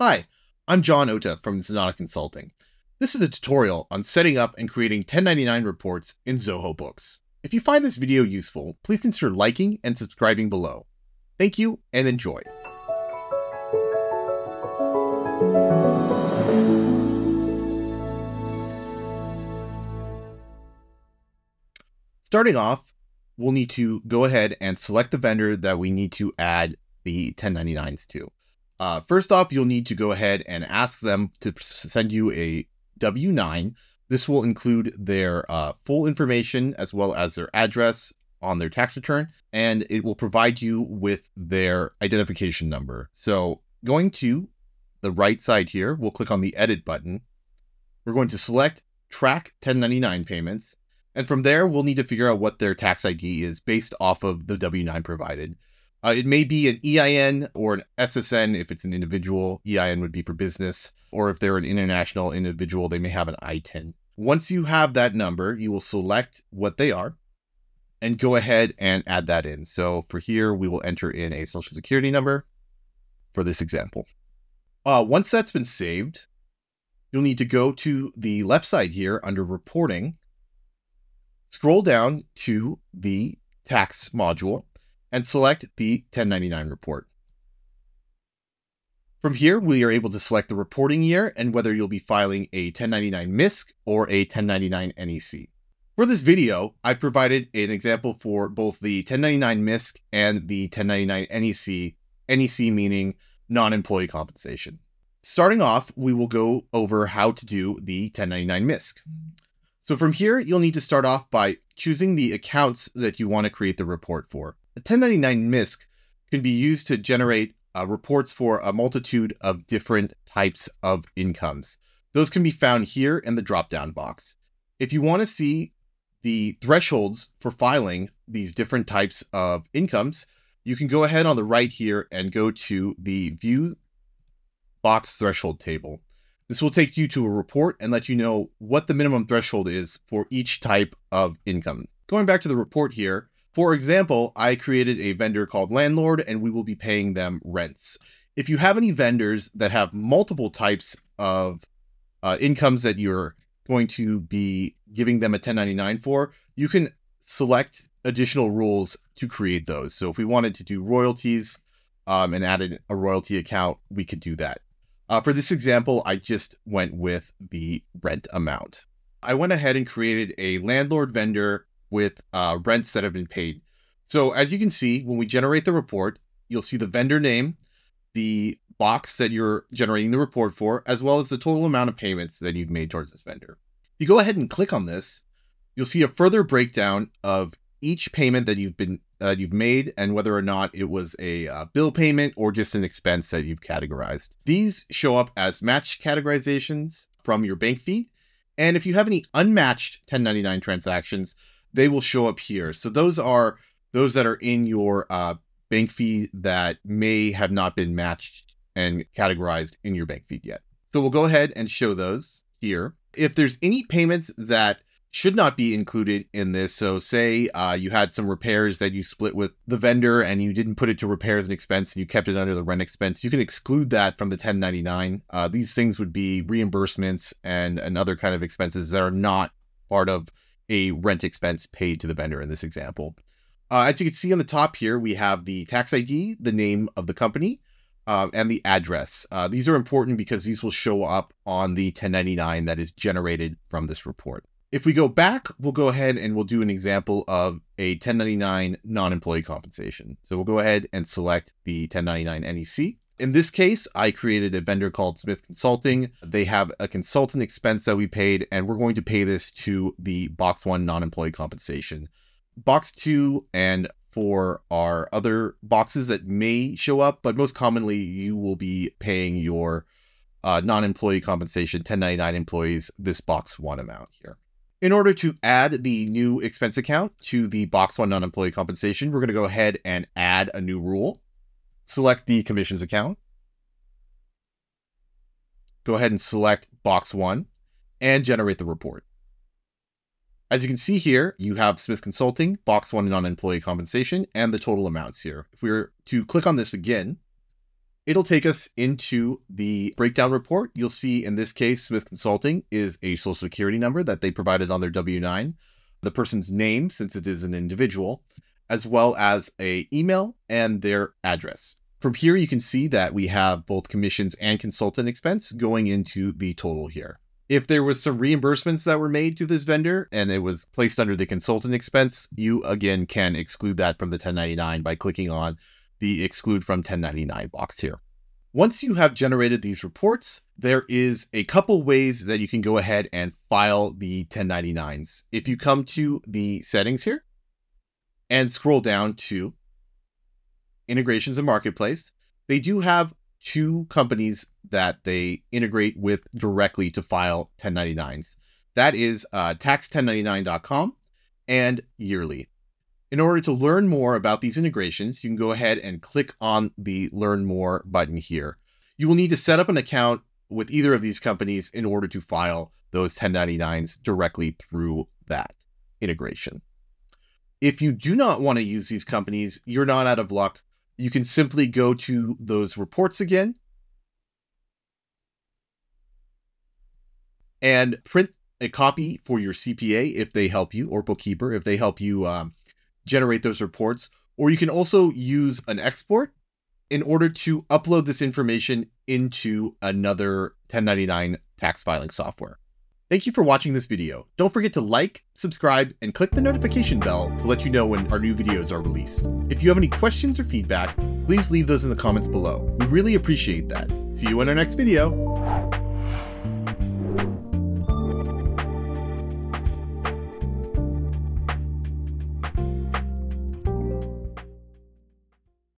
Hi, I'm John Ota from Zenatta Consulting. This is a tutorial on setting up and creating 1099 reports in Zoho Books. If you find this video useful, please consider liking and subscribing below. Thank you and enjoy. Starting off, we'll need to go ahead and select the vendor that we need to add the 1099s to. First off, you'll need to go ahead and ask them to send you a W-9. This will include their full information as well as their address on their tax return, and it will provide you with their identification number. So going to the right side here, we'll click on the Edit button. We're going to select Track 1099 Payments, and from there, we'll need to figure out what their tax ID is based off of the W-9 provided. It may be an EIN or an SSN if it's an individual. EIN would be for business, or if they're an international individual, they may have an ITIN. Once you have that number, you will select what they are and go ahead and add that in. So for here, we will enter in a social security number for this example. Once that's been saved, you'll need to go to the left side here under reporting, scroll down to the tax module, and select the 1099 report. From here, we are able to select the reporting year and whether you'll be filing a 1099 MISC or a 1099 NEC. For this video, I provided an example for both the 1099 MISC and the 1099 NEC, NEC meaning non-employee compensation. Starting off, we will go over how to do the 1099 MISC. So from here, you'll need to start off by choosing the accounts that you want to create the report for. A 1099 MISC can be used to generate reports for a multitude of different types of incomes. Those can be found here in the drop-down box. If you want to see the thresholds for filing these different types of incomes, you can go ahead on the right here and go to the View Box Threshold Table. This will take you to a report and let you know what the minimum threshold is for each type of income. Going back to the report here, for example, I created a vendor called Landlord, and we will be paying them rents. If you have any vendors that have multiple types of incomes that you're going to be giving them a 1099 for, you can select additional rules to create those. So if we wanted to do royalties and added a royalty account, we could do that. For this example, I just went with the rent amount. I went ahead and created a landlord vendor with rents that have been paid. So as you can see, when we generate the report, you'll see the vendor name, the box that you're generating the report for, as well as the total amount of payments that you've made towards this vendor. If you go ahead and click on this, you'll see a further breakdown of each payment that you've made and whether or not it was a bill payment or just an expense that you've categorized. These show up as matched categorizations from your bank feed. And if you have any unmatched 1099 transactions, they will show up here. So those are those that are in your bank feed that may have not been matched and categorized in your bank feed yet. So we'll go ahead and show those here. If there's any payments that should not be included in this, so say you had some repairs that you split with the vendor and you didn't put it to repairs and expense and you kept it under the rent expense, you can exclude that from the 1099. These things would be reimbursements and other kind of expenses that are not part of a rent expense paid to the vendor in this example. As you can see on the top here, we have the tax ID, the name of the company, and the address. These are important because these will show up on the 1099 that is generated from this report. If we go back, we'll go ahead and we'll do an example of a 1099 non-employee compensation. So we'll go ahead and select the 1099 NEC. In this case, I created a vendor called Smith Consulting. They have a consultant expense that we paid, and we're going to pay this to the Box 1 non-employee compensation. Box 2 and for our other boxes that may show up, but most commonly you will be paying your non-employee compensation 1099 employees this Box 1 amount here. In order to add the new expense account to the Box 1 non-employee compensation, we're going to go ahead and add a new rule. Select the commissions account, go ahead and select Box 1 and generate the report. As you can see here, you have Smith Consulting, Box 1 non-employee compensation, and the total amounts here. If we were to click on this again, it'll take us into the breakdown report. You'll see in this case, Smith Consulting is a social security number that they provided on their W-9, the person's name, since it is an individual, as well as an email and their address. From here, you can see that we have both commissions and consultant expense going into the total here. If there was some reimbursements that were made to this vendor and it was placed under the consultant expense, you again can exclude that from the 1099 by clicking on the exclude from 1099 box here. Once you have generated these reports, there is a couple ways that you can go ahead and file the 1099s. If you come to the settings here and scroll down to integrations and marketplace, they do have two companies that they integrate with directly to file 1099s. That is tax1099.com and yearly. In order to learn more about these integrations, you can go ahead and click on the Learn More button here. You will need to set up an account with either of these companies in order to file those 1099s directly through that integration. If you do not want to use these companies, you're not out of luck. You can simply go to those reports again and print a copy for your CPA if they help you, or bookkeeper if they help you generate those reports. Or you can also use an export in order to upload this information into another 1099 tax filing software. Thank you for watching this video. Don't forget to like, subscribe, and click the notification bell to let you know when our new videos are released. If you have any questions or feedback, please leave those in the comments below. We really appreciate that. See you in our next video.